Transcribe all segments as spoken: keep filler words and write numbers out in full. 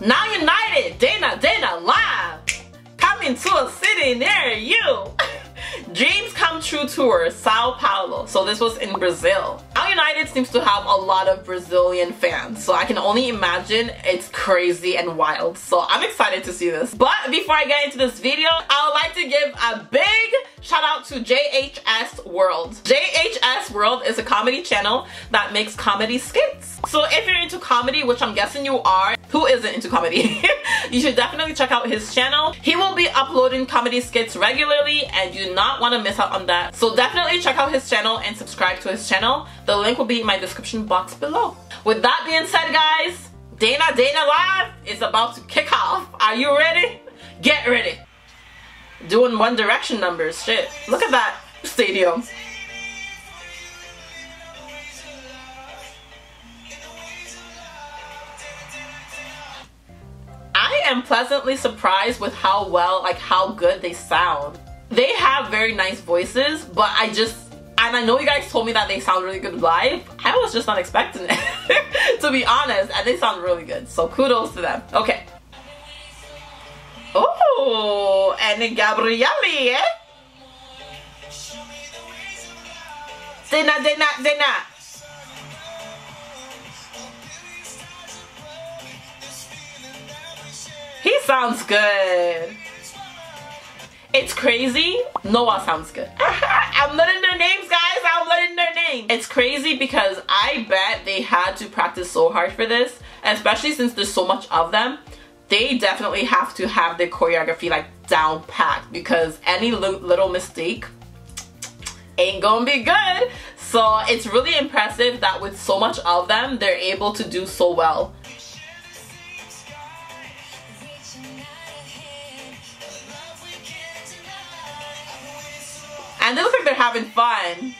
Now United, Dana Dana live, coming to a city near you. Dreams Come True Tour, São Paulo. So this was in Brazil. Now United seems to have a lot of Brazilian fans, so I can only imagine it's crazy and wild. So I'm excited to see this. But before I get into this video, I would like to give a big shout out to J H S World. J H S World is a comedy channel that makes comedy skits. So if you're into comedy, which I'm guessing you are, who isn't into comedy? You should definitely check out his channel. He will be uploading comedy skits regularly and you do not want to miss out on that. So definitely check out his channel and subscribe to his channel. The link will be in my description box below. With that being said, guys, Dana Dana Live is about to kick off. Are you ready? Get ready. Doing One Direction numbers, shit. Look at that stadium. I am pleasantly surprised with how well, like how good they sound. They have very nice voices, but I just, and I know you guys told me that they sound really good live. I was just not expecting it, to be honest, and they sound really good. So kudos to them. Okay. Oh, Any Gabrielly, eh? Dana, Dana, Dana. He sounds good. It's crazy. Noah sounds good. I'm learning their names, guys. I'm learning their names. It's crazy because I bet they had to practice so hard for this, especially since there's so much of them. They definitely have to have their choreography like down packed because any little mistake ain't gonna be good. So it's really impressive that with so much of them, they're able to do so well. And they look like they're having fun.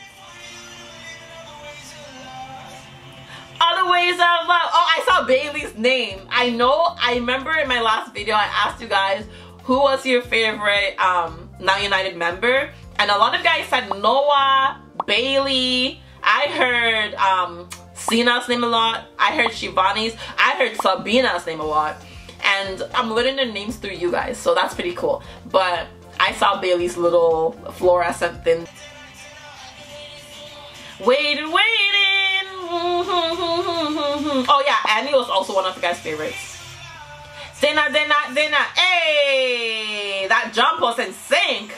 Other ways of love. Oh, I saw Bailey's name. I know, I remember in my last video, I asked you guys, who was your favorite um, Now United member? And a lot of guys said Noah, Bailey. I heard um, Sina's name a lot. I heard Shivani's. I heard Sabina's name a lot. And I'm learning their names through you guys, so that's pretty cool. But I saw Bailey's little fluorescent thing. Waiting, waiting. Oh yeah, Annie was also one of the guys' favorites. Dana, Dana, Dana. Hey, that jump was in sync.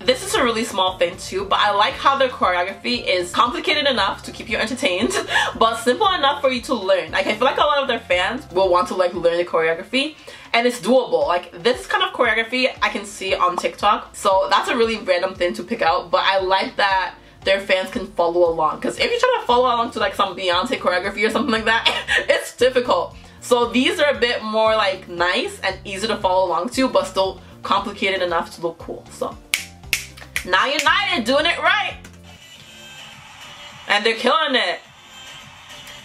This is a really small thing too, but I like how their choreography is complicated enough to keep you entertained, but simple enough for you to learn. Like, I feel like a lot of their fans will want to like learn the choreography, and it's doable. Like, this kind of choreography I can see on TikTok, so that's a really random thing to pick out, but I like that their fans can follow along, because if you try to follow along to like some Beyonce choreography or something like that, it's difficult. So these are a bit more like nice and easy to follow along to, but still complicated enough to look cool. So Now United doing it right. And they're killing it.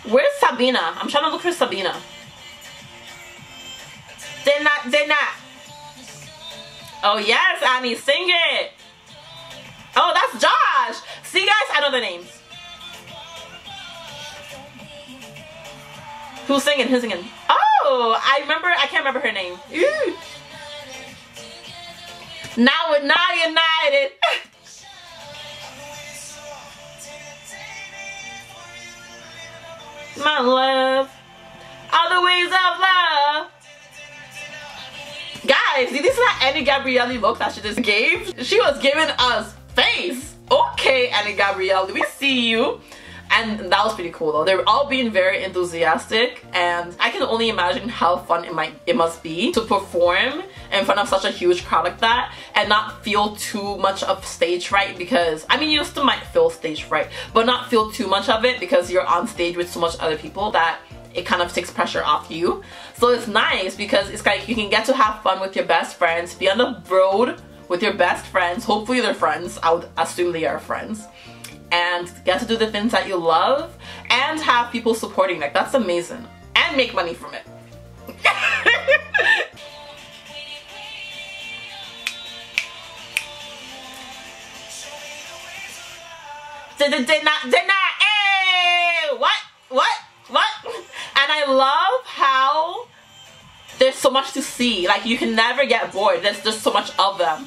Where's Sabina? I'm trying to look for Sabina. They're not, they're not. Oh yes, Annie, sing it. Oh, that's Josh. See guys, I know the names. Who's singing? Who's singing? Oh, I remember, I can't remember her name. Ooh. Now we're not united. My love. Other ways of love. Guys, this is not Any Gabrielly look that she just gave. She was giving us face. Okay, Any Gabrielly, we see you. And that was pretty cool though. They're all being very enthusiastic, and I can only imagine how fun it might it must be to perform in front of such a huge crowd like that and not feel too much of stage fright, because I mean you still might feel stage fright, but not feel too much of it because you're on stage with so much other people that it kind of takes pressure off you. So it's nice because it's like you can get to have fun with your best friends, be on the road with your best friends, hopefully they're friends, I would assume they are friends, and get to do the things that you love and have people supporting. Like, that's amazing. And make money from it. Did it, did not, did not. what? What? And I love how there's so much to see. Like, you can never get bored. There's just so much of them.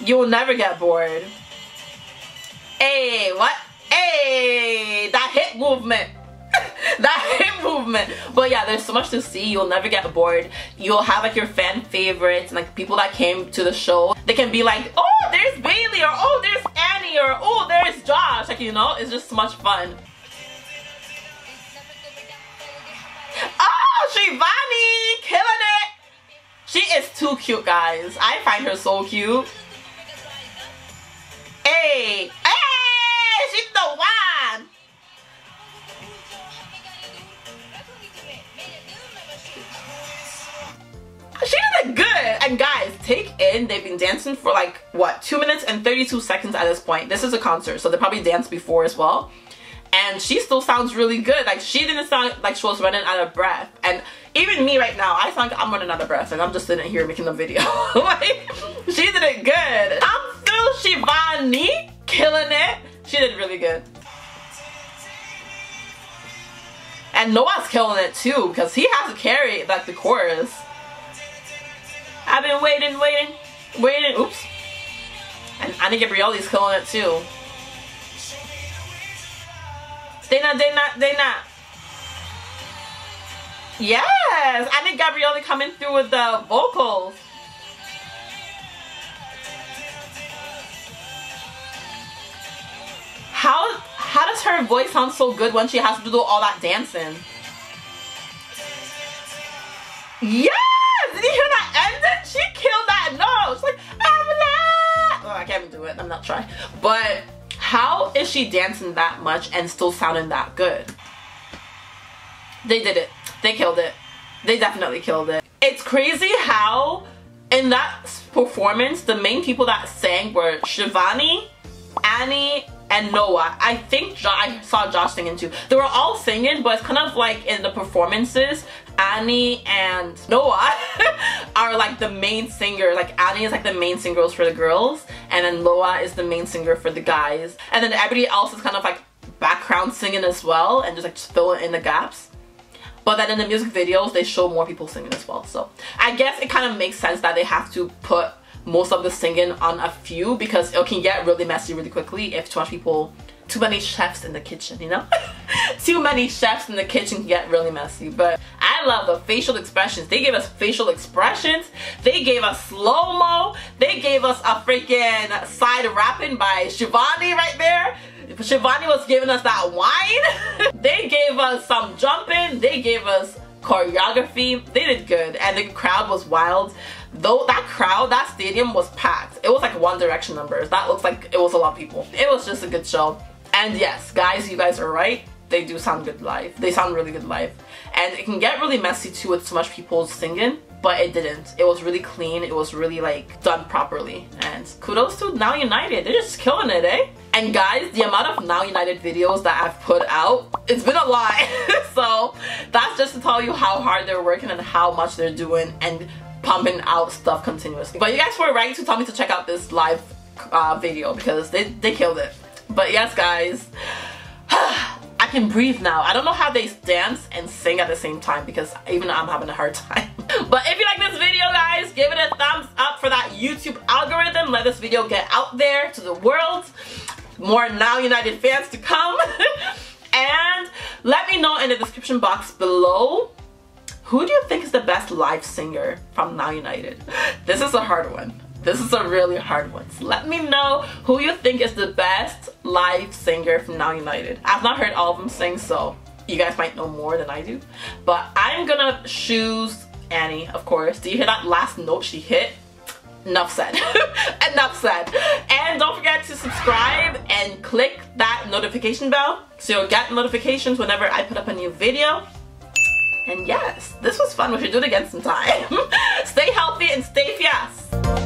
You will never get bored. Hey, what? Hey, that hip movement. That hip movement. But yeah, there's so much to see. You'll never get bored. You'll have like your fan favorites and like people that came to the show. They can be like, oh, there's Bailey, or oh, there's Annie, or oh, there's Josh. Like, you know, it's just so much fun. Oh, Shivani, killing it. She is too cute, guys. I find her so cute. Hey, hey, she's the one. She did good. And guys, take in, they've been dancing for like, what, two minutes and thirty-two seconds at this point. This is a concert, so they probably danced before as well. And she still sounds really good. Like, she didn't sound like she was running out of breath. And even me right now, I sound like I'm running out of breath and I'm just sitting here making the video. Like, she did it good. I'm still Shivani, killing it. She did really good. And Noah's killing it too, because he has to carry like the chorus. I've been waiting, waiting, waiting. Oops. And Any Gabrielly's killing it too. Dana Dana Dana. Yes, Any Gabrielly coming through with the vocals. How how does her voice sound so good when she has to do all that dancing? Yes! Did you hear that ending? She killed that note. She's like, I'm alive. Oh, I can't even do it. I'm not trying. But how is she dancing that much and still sounding that good? They did it. They killed it. They definitely killed it. It's crazy how in that performance, the main people that sang were Shivani, Annie, and Noah. I think jo I saw Josh singing too. They were all singing, but it's kind of like in the performances, Annie and Noah are like the main singer. Like, Annie is like the main singer for the girls, and then Noah is the main singer for the guys. And then everybody else is kind of like background singing as well, and just like just filling in the gaps. But then in the music videos, they show more people singing as well. So I guess it kind of makes sense that they have to put most of the singing on a few, because it can get really messy really quickly if too much people, too many chefs in the kitchen, you know? Too many chefs in the kitchen can get really messy. But I love the facial expressions. They gave us facial expressions. They gave us slow-mo. They gave us a freaking side rapping by Shivani right there. Shivani was giving us that wine. They gave us some jumping. They gave us choreography. They did good, and the crowd was wild. Though that crowd, that stadium was packed. It was like One Direction numbers. That looks like it was a lot of people. It was just a good show. And yes, guys, you guys are right. They do sound good live. They sound really good live. And it can get really messy too with so much people singing, but it didn't. It was really clean. It was really like done properly. And kudos to Now United. They're just killing it, eh? And guys, the amount of Now United videos that I've put out, it's been a lot. So that's just to tell you how hard they're working and how much they're doing and pumping out stuff continuously. But you guys were right to tell me to check out this live uh, video, because they, they killed it. But yes, guys. I can breathe now. I don't know how they dance and sing at the same time, because even I'm having a hard time. But if you like this video, guys, give it a thumbs up for that YouTube algorithm. Let this video get out there to the world. More Now United fans to come. And let me know in the description box below, who do you think is the best live singer from Now United? This is a hard one. This is a really hard one. So let me know who you think is the best live singer from Now United. I've not heard all of them sing, so you guys might know more than I do. But I'm gonna choose Annie, of course. Do you hear that last note she hit? Enough said. Enough said. And don't forget to subscribe and click that notification bell so you'll get notifications whenever I put up a new video. And yes, this was fun. We should do it again sometime. Stay healthy and stay fierce.